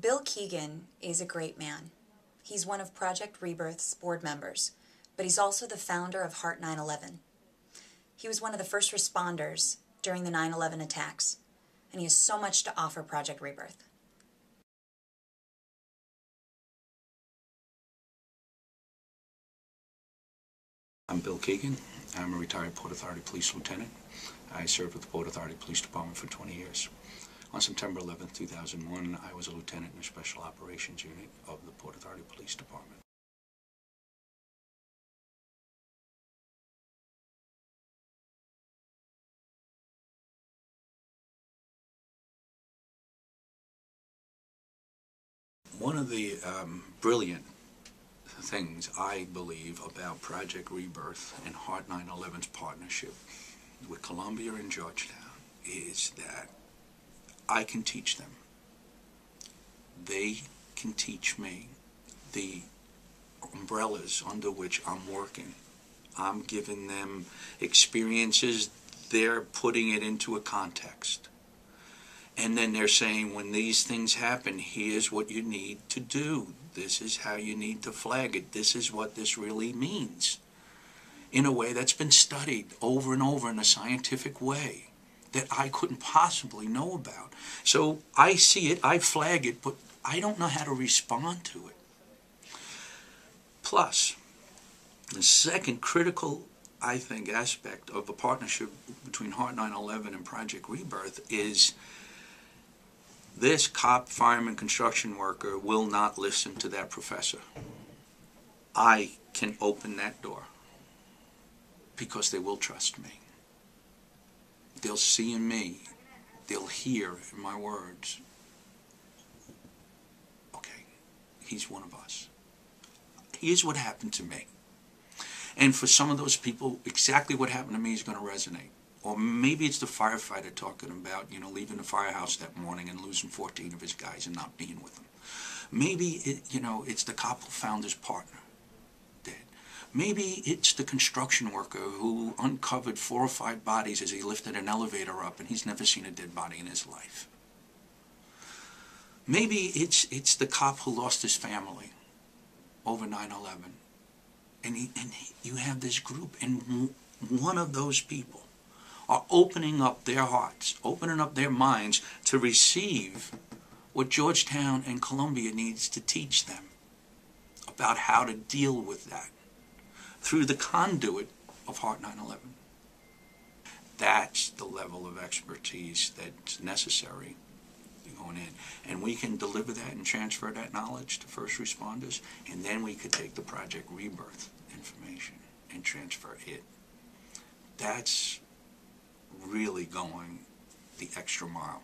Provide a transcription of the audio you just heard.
Bill Keegan is a great man. He's one of Project Rebirth's board members, but he's also the founder of H.E.A.R.T. 9/11. He was one of the first responders during the 9/11 attacks, and he has so much to offer Project Rebirth. I'm Bill Keegan. I'm a retired Port Authority Police Lieutenant. I served with the Port Authority Police Department for 20 years. On September 11, 2001, I was a lieutenant in the Special Operations Unit of the Port Authority Police Department. One of the brilliant things I believe about Project Rebirth and H.E.A.R.T. 9/11's partnership with Columbia and Georgetown is that I can teach them. They can teach me the umbrellas under which I'm working. I'm giving them experiences, they're putting it into a context. And then they're saying, when these things happen, here's what you need to do. This is how you need to flag it. This is what this really means. In a way that's been studied over and over in a scientific way that I couldn't possibly know about. So I see it, I flag it, but I don't know how to respond to it. Plus, the second critical, I think, aspect of the partnership between H.E.A.R.T. 9/11 and Project Rebirth is this cop, fireman, construction worker will not listen to that professor. I can open that door because they will trust me. They'll see in me, they'll hear in my words, okay, he's one of us. Here's what happened to me. And for some of those people, exactly what happened to me is going to resonate. Or maybe it's the firefighter talking about, you know, leaving the firehouse that morning and losing 14 of his guys and not being with them. Maybe, it's the cop who found his partner dead. Maybe it's the construction worker who uncovered 4 or 5 bodies as he lifted an elevator up and he's never seen a dead body in his life. Maybe it's the cop who lost his family over 9/11. And you have this group, and one of those people are opening up their hearts, opening up their minds to receive what Georgetown and Columbia needs to teach them about how to deal with that through the conduit of H.E.A.R.T. 9/11. That's the level of expertise that's necessary going in. And we can deliver that and transfer that knowledge to first responders, and then we could take the Project Rebirth information and transfer it. That's really going the extra mile.